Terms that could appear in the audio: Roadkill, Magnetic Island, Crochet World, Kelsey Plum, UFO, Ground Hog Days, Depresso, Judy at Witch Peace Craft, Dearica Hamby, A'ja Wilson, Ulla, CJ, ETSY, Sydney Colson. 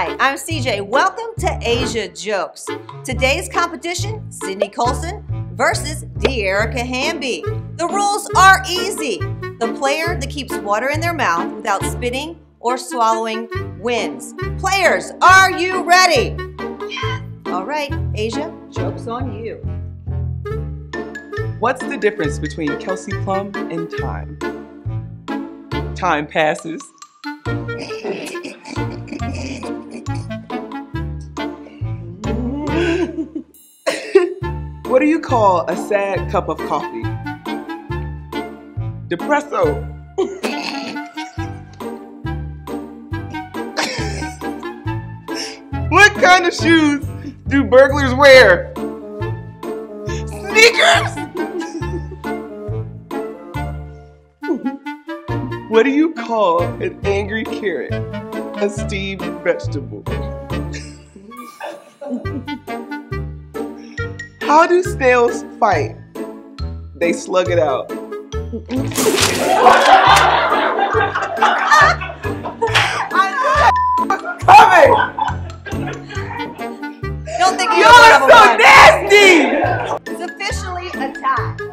Hi, I'm CJ. Welcome to A'ja Jokes. Today's competition, Sydney Colson versus Dearica Hamby. The rules are easy. The player that keeps water in their mouth without spitting or swallowing wins. Players, are you ready? Yes. All right, A'ja, joke's on you. What's the difference between Kelsey Plum and time? Time passes. What do you call a sad cup of coffee? Depresso. What kind of shoes do burglars wear? Sneakers! What do you call an angry carrot? A steamed vegetable. How do snails fight? They slug it out. Coming! Don't think you are so nasty! It's officially a tie.